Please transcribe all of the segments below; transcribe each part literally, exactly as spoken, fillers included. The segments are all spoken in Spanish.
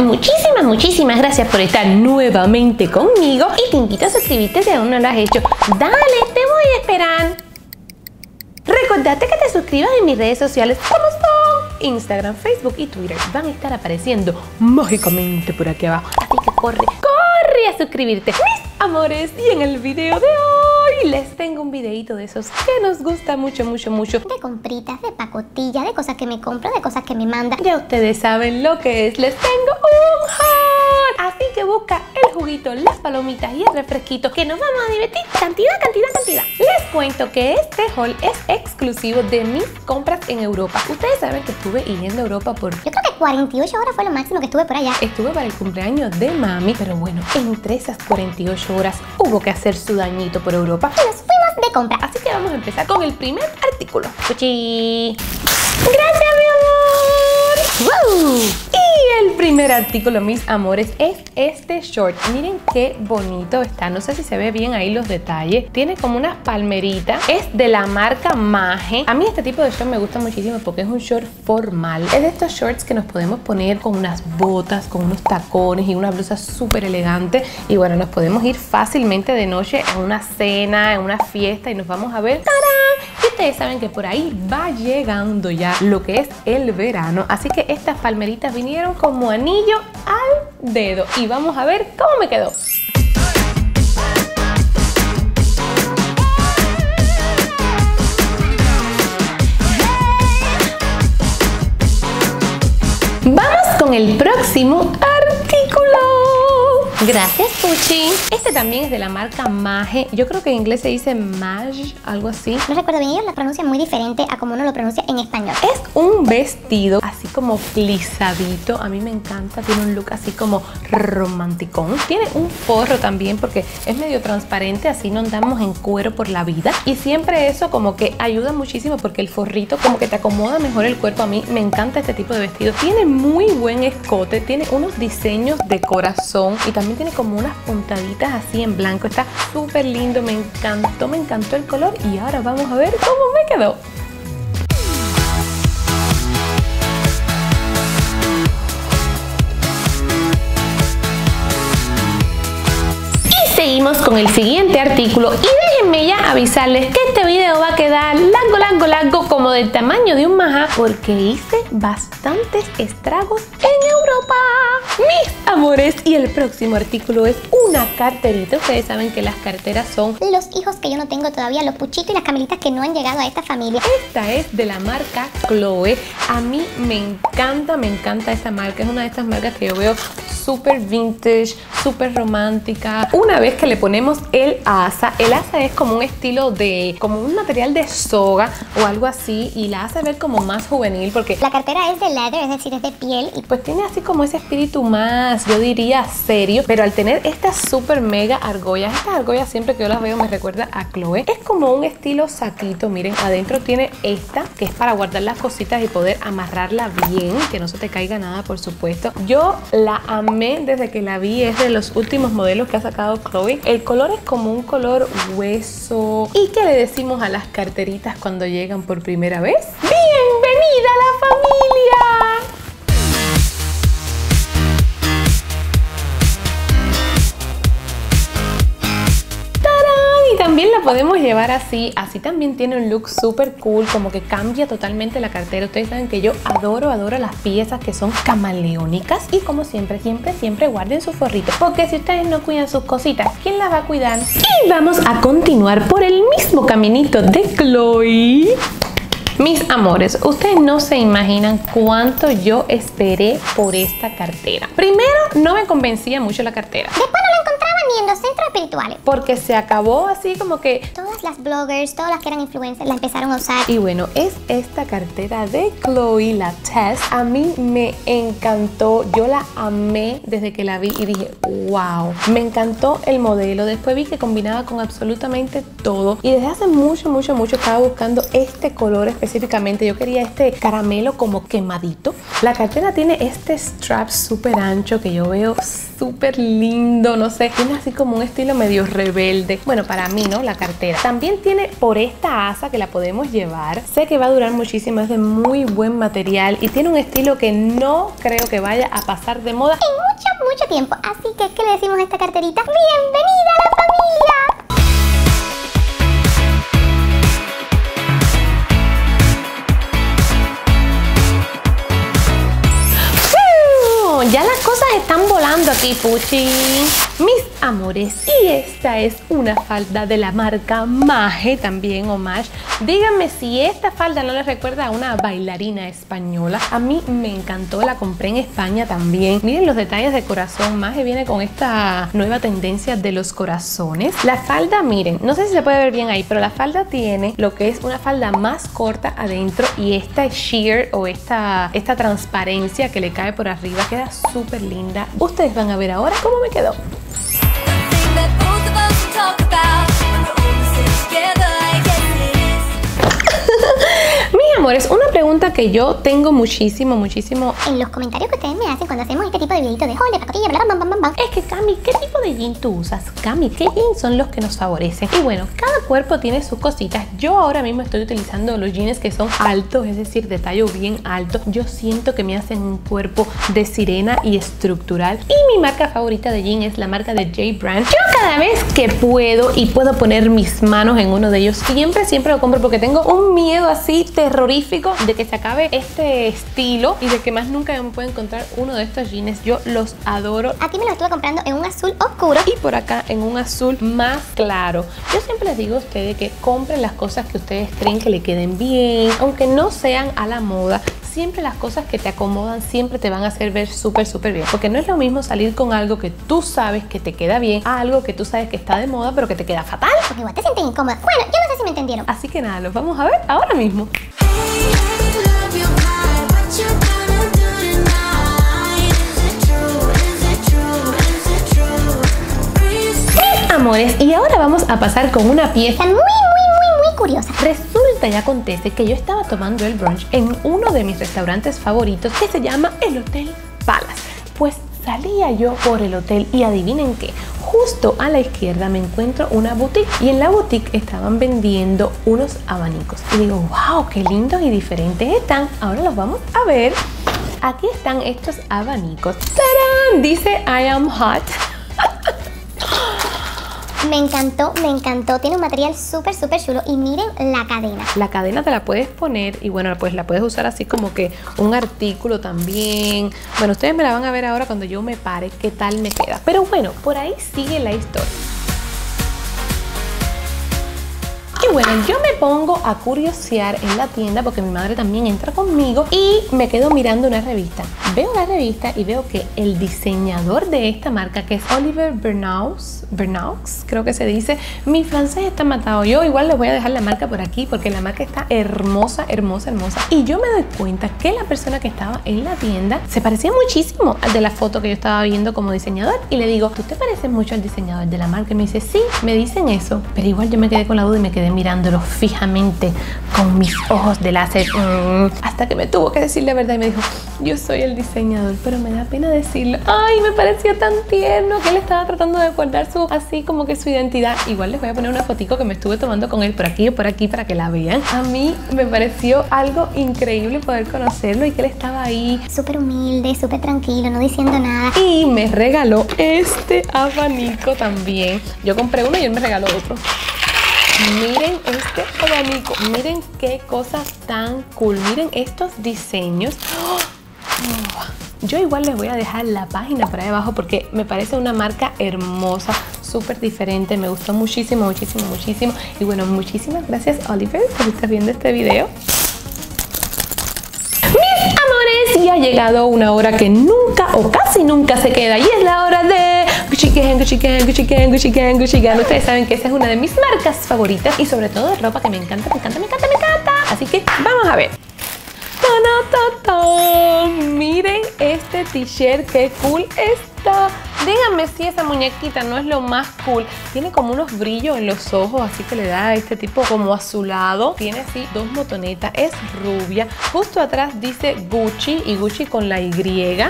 Muchísimas, muchísimas gracias por estar nuevamente conmigo y te invito a suscribirte si aún no lo has hecho. Dale, te voy a esperar. Recordate que te suscribas en mis redes sociales como son Instagram, Facebook y Twitter. Van a estar apareciendo mágicamente por aquí abajo. Así que corre, corre a suscribirte, mis amores. Y en el video de hoy les tengo un videito de esos que nos gusta mucho, mucho, mucho. De compritas, de pacotillas, de cosas que me compro, de cosas que me mandan. Ya ustedes saben lo que es. Les tengo un haul. Así que busca el juguito, las palomitas y el refresquito que nos vamos a divertir. Cantidad, cantidad, cantidad. Les cuento que este haul es exclusivo de mis compras en Europa. Ustedes saben que estuve yendo a Europa por... Yo creo que cuarenta y ocho horas fue lo máximo que estuve por allá. Estuve para el cumpleaños de mami. Pero bueno, entre esas cuarenta y ocho horas hubo que hacer su dañito por Europa. Y nos fuimos de compra. Así que vamos a empezar con el primer artículo. ¡Gucci! ¡Gracias, mi amor! ¡Wow! El primer artículo, mis amores, es este short. Miren qué bonito está. No sé si se ve bien ahí los detalles. Tiene como unas palmeritas. Es de la marca Maje. A mí este tipo de short me gusta muchísimo porque es un short formal. Es de estos shorts que nos podemos poner con unas botas, con unos tacones y una blusa súper elegante. Y bueno, nos podemos ir fácilmente de noche a una cena, a una fiesta y nos vamos a ver... ¡Tarán! Y ustedes saben que por ahí va llegando ya lo que es el verano. Así que estas palmeritas vinieron como anillo al dedo. Y vamos a ver cómo me quedó. Vamos con el próximo artículo. Gracias, Puchi. Este también es de la marca Maje. Yo creo que en inglés se dice Maje, algo así. No recuerdo bien, ellos la pronuncian muy diferente a como uno lo pronuncia en español. Es un vestido así como plisadito. A mí me encanta, tiene un look así como romanticón. Tiene un forro también porque es medio transparente, así no andamos en cuero por la vida. Y siempre eso como que ayuda muchísimo porque el forrito como que te acomoda mejor el cuerpo. A mí me encanta este tipo de vestido. Tiene muy buen escote, tiene unos diseños de corazón y también tiene como unas puntaditas así en blanco. Está súper lindo, me encantó, me encantó el color. Y ahora vamos a ver cómo me quedó. Y seguimos con el siguiente artículo. Y déjenme ya avisarles que este video va a quedar largo, largo, largo, como del tamaño de un majá, porque hice bastantes estragos en Europa. Mis amores, y el próximo artículo es una carterita. Ustedes saben que las carteras son los hijos que yo no tengo todavía, los puchitos y las camelitas que no han llegado a esta familia. Esta es de la marca Chloe. A mí me encanta, me encanta esta marca. Es una de estas marcas que yo veo súper vintage, súper romántica. Una vez que le ponemos el asa, el asa es como un estilo de, como un material de soga o algo así, y la hace ver como más juvenil porque la cartera es de leather, es decir, es de piel, y pues tiene así como ese espíritu más, yo diría, serio. Pero al tener estas super mega argollas, estas argollas siempre que yo las veo me recuerda a Chloe. Es como un estilo saquito, miren, adentro tiene esta que es para guardar las cositas y poder amarrarla bien, que no se te caiga nada, por supuesto. Yo la amé desde que la vi, es de los últimos modelos que ha sacado Chloe. El color es como un color hueso. ¿Y qué le decimos a las carteritas cuando llegan por primera vez? ¡Bienvenida a la familia! También la podemos llevar así, así también tiene un look súper cool, como que cambia totalmente la cartera. Ustedes saben que yo adoro, adoro las piezas que son camaleónicas. Y como siempre, siempre, siempre guarden sus forritos, porque si ustedes no cuidan sus cositas, ¿quién las va a cuidar? Y vamos a continuar por el mismo caminito de Chloe. Mis amores, ustedes no se imaginan cuánto yo esperé por esta cartera. Primero, no me convencía mucho la cartera. Después no la encontraba ni vendiendo centros espirituales. Porque se acabó así como que... Todas las bloggers, todas las que eran influencers, la empezaron a usar. Y bueno, es esta cartera de Chloe, la Tess. A mí me encantó, yo la amé desde que la vi y dije, wow. Me encantó el modelo, después vi que combinaba con absolutamente todo. Y desde hace mucho, mucho, mucho estaba buscando este color específicamente. Yo quería este caramelo como quemadito. La cartera tiene este strap súper ancho que yo veo súper lindo, no sé. Tiene así como un estilo medio rebelde. Bueno, para mí, ¿no? La cartera. También tiene por esta asa que la podemos llevar. Sé que va a durar muchísimo, es de muy buen material y tiene un estilo que no creo que vaya a pasar de moda en mucho, mucho tiempo. Así que, ¿qué le decimos a esta carterita? ¡Bienvenida a la familia! Ya las cosas están volando aquí, Puchi. Mis amores, y esta es una falda de la marca Maje también, o Maje. Díganme si esta falda no les recuerda a una bailarina española. A mí me encantó, la compré en España también. Miren los detalles de corazón. Maje viene con esta nueva tendencia de los corazones. La falda, miren, no sé si se puede ver bien ahí, pero la falda tiene lo que es una falda más corta adentro y esta sheer o esta, esta transparencia que le cae por arriba queda súper linda. Ustedes van a ver ahora cómo me quedó. Mis amores, una pregunta que yo tengo muchísimo, muchísimo en los comentarios que ustedes me hacen cuando hacemos este tipo de videitos de haul, de pacotilla, bla, bla, bla, bla, bla, es que, Cami, ¿qué tipo de jean tú usas? Cami, ¿qué jeans son los que nos favorecen? Y bueno, cada cuerpo tiene sus cositas. Yo ahora mismo estoy utilizando los jeans que son altos, es decir, de tallo bien alto. Yo siento que me hacen un cuerpo de sirena y estructural. Y mi marca favorita de jean es la marca de J Brand. Yo cada vez que puedo y puedo poner mis manos en uno de ellos, siempre, siempre lo compro porque tengo un miedo así terrorífico de que se acabe este estilo y de que más nunca me pueda encontrar uno de estos jeans. Yo los adoro. Aquí me los estuve comprando en un azul oscuro y por acá en un azul más claro. Yo siempre les digo a ustedes que compren las cosas que ustedes creen que le queden bien, aunque no sean a la moda. Siempre las cosas que te acomodan siempre te van a hacer ver súper, súper bien. Porque no es lo mismo salir con algo que tú sabes que te queda bien a algo que tú sabes que está de moda pero que te queda fatal. Porque igual te sientes incómoda. Bueno, yo no sé si me entendieron. Así que nada, los vamos a ver ahora mismo. Mis amores, y ahora vamos a pasar con una pieza muy, muy, muy, muy curiosa. Resulta y acontece que yo estaba tomando el brunch en uno de mis restaurantes favoritos que se llama el Hotel Palace. Pues salía yo por el hotel y adivinen qué. Justo a la izquierda me encuentro una boutique y en la boutique estaban vendiendo unos abanicos. Y digo, wow, qué lindos y diferentes están. Ahora los vamos a ver. Aquí están estos abanicos. ¡Tarán! Dice I am hot. Me encantó, me encantó. Tiene un material súper, súper chulo. Y miren la cadena. La cadena te la puedes poner y bueno, pues la puedes usar así como que un artículo también. Bueno, ustedes me la van a ver ahora cuando yo me pare qué tal me queda. Pero bueno, por ahí sigue la historia. Y bueno, yo me pongo a curiosear en la tienda porque mi madre también entra conmigo y me quedo mirando una revista. Veo la revista y veo que el diseñador de esta marca, que es Oliver Bernaux, Bernaux, creo que se dice, mi francés está matado. Yo igual les voy a dejar la marca por aquí porque la marca está hermosa, hermosa, hermosa. Y yo me doy cuenta que la persona que estaba en la tienda se parecía muchísimo al de la foto que yo estaba viendo como diseñador. Y le digo, ¿tú te pareces mucho al diseñador de la marca? Y me dice, sí, me dicen eso. Pero igual yo me quedé con la duda y me quedé mirándolo fijamente con mis ojos de láser hasta que me tuvo que decir la verdad y me dijo, yo soy el diseñador, pero me da pena decirlo. Ay, me parecía tan tierno que él estaba tratando de guardar su, así como que su identidad. Igual les voy a poner una fotico que me estuve tomando con él por aquí o por aquí para que la vean. A mí me pareció algo increíble poder conocerlo y que él estaba ahí súper humilde, súper tranquilo, no diciendo nada. Y me regaló este abanico también. Yo compré uno y él me regaló otro. Miren este abanico, miren qué cosas tan cool, miren estos diseños. ¡Oh! Oh. Yo igual les voy a dejar la página por ahí abajo porque me parece una marca hermosa, súper diferente, me gustó muchísimo, muchísimo, muchísimo. Y bueno, muchísimas gracias Oliver por estar viendo este video. Mis amores, y ha llegado una hora que nunca o casi nunca se queda y es la hora de... gang, Gucci gang, Gucci gang, Gucci gang, Gucci gang. Ustedes saben que esta es una de mis marcas favoritas y sobre todo de ropa que me encanta, me encanta, me encanta, me encanta. Así que vamos a ver. Miren este t-shirt, qué cool está. Díganme si esa muñequita no es lo más cool. Tiene como unos brillos en los ojos, así que le da este tipo como azulado. Tiene así dos motonetas, es rubia. Justo atrás dice Gucci y Gucci con la Y.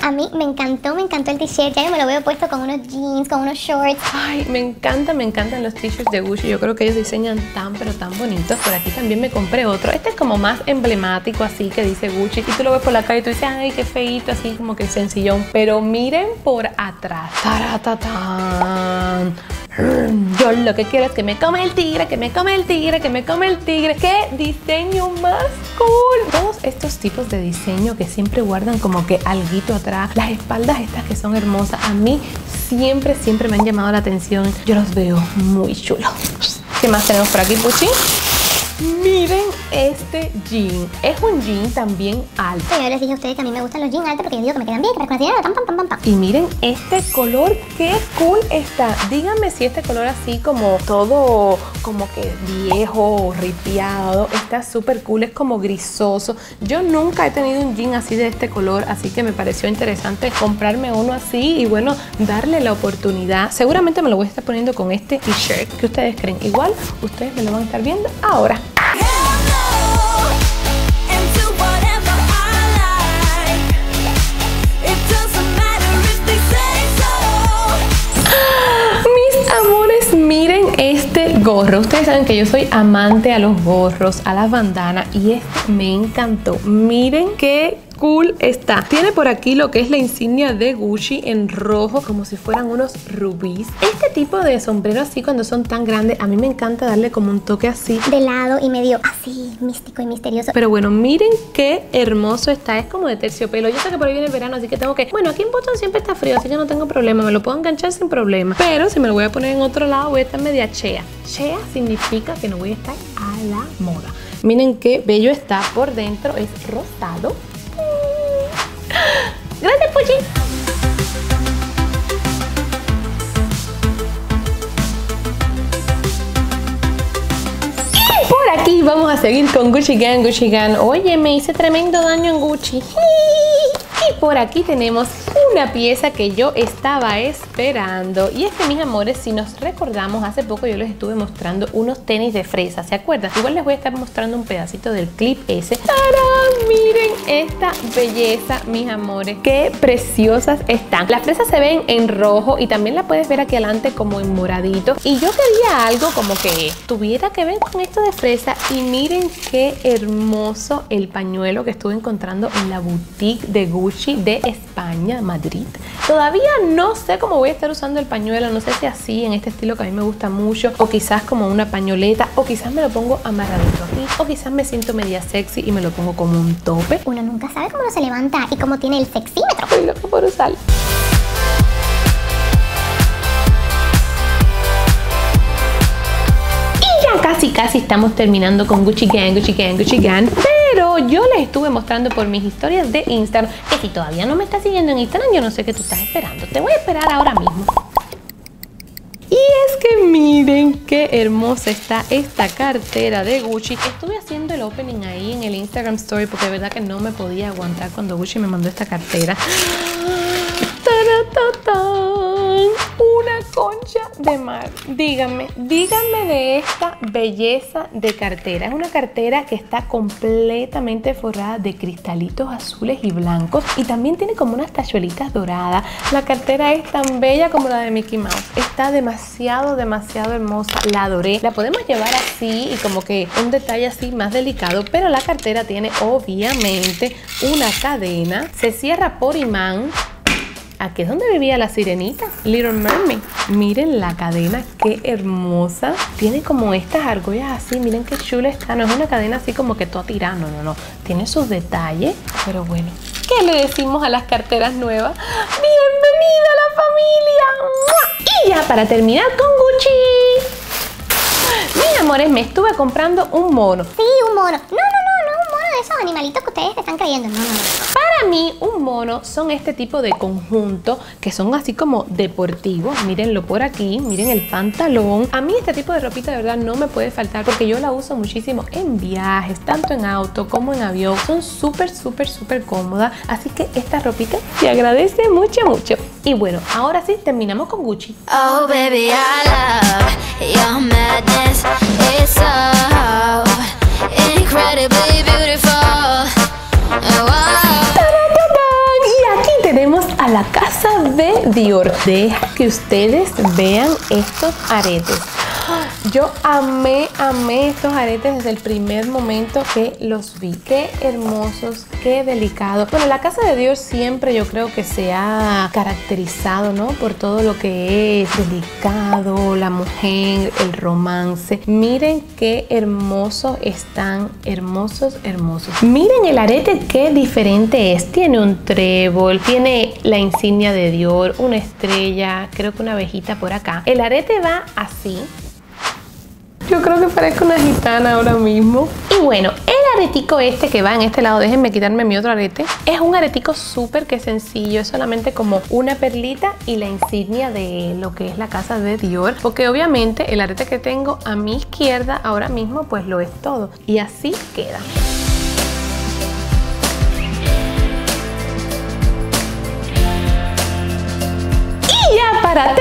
A mí me encantó, me encantó el t-shirt. Ya yo me lo veo puesto con unos jeans, con unos shorts. Ay, me encanta, me encantan los t-shirts de Gucci. Yo creo que ellos diseñan tan, pero tan bonitos. Por aquí también me compré otro. Este es como más emblemático, así que dice Gucci. Y tú lo ves por la calle y tú dices, ay, qué feíto, así como que sencillón. Pero miren por atrás. ¡Taratatán! Yo lo que quiero es que me come el tigre, que me come el tigre, que me come el tigre. ¡Qué diseño más cool! Todos estos tipos de diseño que siempre guardan como que alguito atrás. Las espaldas estas que son hermosas. A mí siempre, siempre me han llamado la atención. Yo los veo muy chulos. ¿Qué más tenemos por aquí, Puchi? Miren este jean. Es un jean también alto. Yo les dije a ustedes que a mí me gustan los jeans altos porque yo digo que me quedan bien, que me quedan pam, pam, pam, pam, pam. Y miren este color, qué cool está. Díganme si este color así como todo como que viejo, ripiado, está súper cool, es como grisoso. Yo nunca he tenido un jean así de este color, así que me pareció interesante comprarme uno así y bueno, darle la oportunidad. Seguramente me lo voy a estar poniendo con este t-shirt. ¿Qué ustedes creen? Igual ustedes me lo van a estar viendo ahora. Miren este gorro. Ustedes saben que yo soy amante a los gorros, a las bandanas y este me encantó. Miren qué cool está. Tiene por aquí lo que es la insignia de Gucci en rojo, como si fueran unos rubíes. Este tipo de sombrero así cuando son tan grandes, a mí me encanta darle como un toque así de lado y medio así místico y misterioso. Pero bueno, miren qué hermoso está. Es como de terciopelo. Yo sé que por ahí viene el verano, así que tengo que... Bueno, aquí en Boston siempre está frío, así que no tengo problema. Me lo puedo enganchar sin problema. Pero si me lo voy a poner en otro lado, voy esta media chea. Chea significa que no voy a estar a la moda. Miren qué bello está por dentro. Es rosado. Gracias, Puchi. Por aquí vamos a seguir con Gucci Gang, Gucci Gang. Oye, me hice tremendo daño en Gucci. Y por aquí tenemos una pieza que yo estaba esperando. Y es que, mis amores, si nos recordamos, hace poco yo les estuve mostrando unos tenis de fresa, ¿se acuerdan? Igual les voy a estar mostrando un pedacito del clip ese. ¡Tarán! Miren esta belleza, mis amores. ¡Qué preciosas están! Las fresas se ven en rojo y también la puedes ver aquí adelante como en moradito. Y yo quería algo como que tuviera que ver con esto de fresa. Y miren qué hermoso el pañuelo que estuve encontrando en la boutique de Gucci de España, Madrid. Todavía no sé cómo voy a estar usando el pañuelo, no sé si así, en este estilo que a mí me gusta mucho, o quizás como una pañoleta, o quizás me lo pongo amarradito aquí, o quizás me siento media sexy y me lo pongo como un tope. Uno nunca sabe cómo uno se levanta y cómo tiene el sexímetro. Estoy loco por usarlo. Y ya casi casi estamos terminando con Gucci Gang, Gucci Gang, Gucci Gang. Pero yo les estuve mostrando por mis historias de Instagram, que si todavía no me estás siguiendo en Instagram, yo no sé qué tú estás esperando. Te voy a esperar ahora mismo. Y es que miren qué hermosa está esta cartera de Gucci. Estuve haciendo el opening ahí en el Instagram Story porque de verdad que no me podía aguantar cuando Gucci me mandó esta cartera. Una concha de mar. Díganme, díganme de esta belleza de cartera. Es una cartera que está completamente forrada de cristalitos azules y blancos y también tiene como unas tachuelitas doradas. La cartera es tan bella como la de Mickey Mouse. Está demasiado, demasiado hermosa. La adoré. La podemos llevar así y como que un detalle así más delicado, pero la cartera tiene obviamente una cadena. Se cierra por imán. Aquí es donde vivía la sirenita, Little Mermaid. Miren la cadena, qué hermosa. Tiene como estas argollas así, miren qué chula está. No es una cadena así como que todo tirando, no, no. Tiene sus detalles, pero bueno. ¿Qué le decimos a las carteras nuevas? ¡Bienvenida a la familia! ¡Mua! Y ya para terminar con Gucci. Mis amores, me estuve comprando un mono. Sí, un mono. No, no, no, no, un mono de esos animalitos que ustedes están creyendo. No, no, no. Para Para mí un mono son este tipo de conjunto que son así como deportivos. Mírenlo por aquí, miren el pantalón. A mí este tipo de ropita de verdad no me puede faltar porque yo la uso muchísimo en viajes, tanto en auto como en avión. Son súper, súper, súper cómodas. Así que esta ropita te agradece mucho, mucho. Y bueno, ahora sí terminamos con Gucci. Oh, baby, I love your madness. It's so incredibly beautiful. Y aquí tenemos a la casa de Dior. Deja que ustedes vean estos aretes. Yo amé, amé estos aretes desde el primer momento que los vi. Qué hermosos, qué delicados. Bueno, la casa de Dior siempre yo creo que se ha caracterizado, ¿no? Por todo lo que es delicado, la mujer, el romance. Miren qué hermosos están, hermosos, hermosos. Miren el arete, qué diferente es. Tiene un trébol, tiene la insignia de Dior, una estrella, creo que una abejita por acá. El arete va así. Yo creo que parezco una gitana ahora mismo. Y bueno, el aretico este que va en este lado, déjenme quitarme mi otro arete. Es un aretico súper que sencillo, es solamente como una perlita y la insignia de lo que es la casa de Dior. Porque obviamente el arete que tengo a mi izquierda ahora mismo pues lo es todo. Y así queda. Y ya para terminar.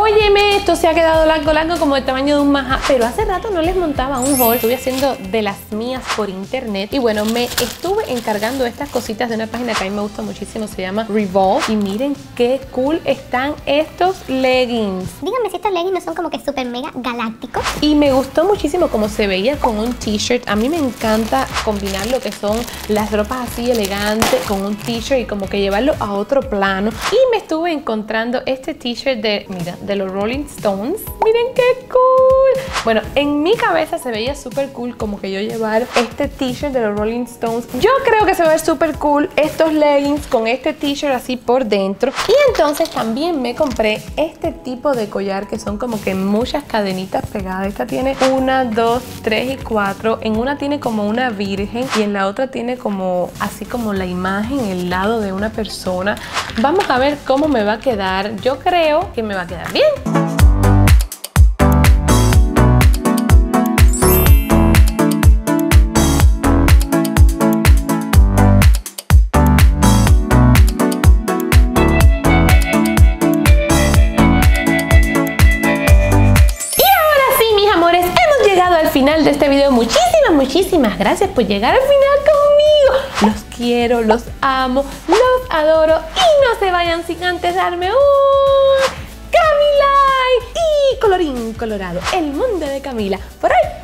Óyeme, esto se ha quedado largo, largo como el tamaño de un maja, pero hace rato no les montaba un haul. Estuve haciendo de las mías por internet y bueno, me estuve encargando estas cositas de una página que a mí me gusta muchísimo, se llama Revolve. Y miren qué cool están estos leggings. Díganme si estos leggings no son como que súper mega galácticos. Y me gustó muchísimo como se veía con un t-shirt. A mí me encanta combinar lo que son las ropas así elegantes con un t-shirt y como que llevarlo a otro plano. Y me estuve encontrando este t-shirt de, mira, de los Rolling Stones. Miren qué cool. Bueno, en mi cabeza se veía súper cool como que yo llevar este t-shirt de los Rolling Stones. Yo creo que se va a ver súper cool estos leggings con este t-shirt así por dentro. Y entonces también me compré este tipo de collar que son como que muchas cadenitas pegadas. Esta tiene una, dos, tres y cuatro. En una tiene como una virgen y en la otra tiene como así como la imagen, el lado de una persona. Vamos a ver cómo me va a quedar. Yo creo que me va a quedar bien. De este video, muchísimas, muchísimas gracias por llegar al final conmigo. Los quiero, los amo, los adoro y no se vayan sin antes darme un Camila. Y colorín colorado, el mundo de Camila por hoy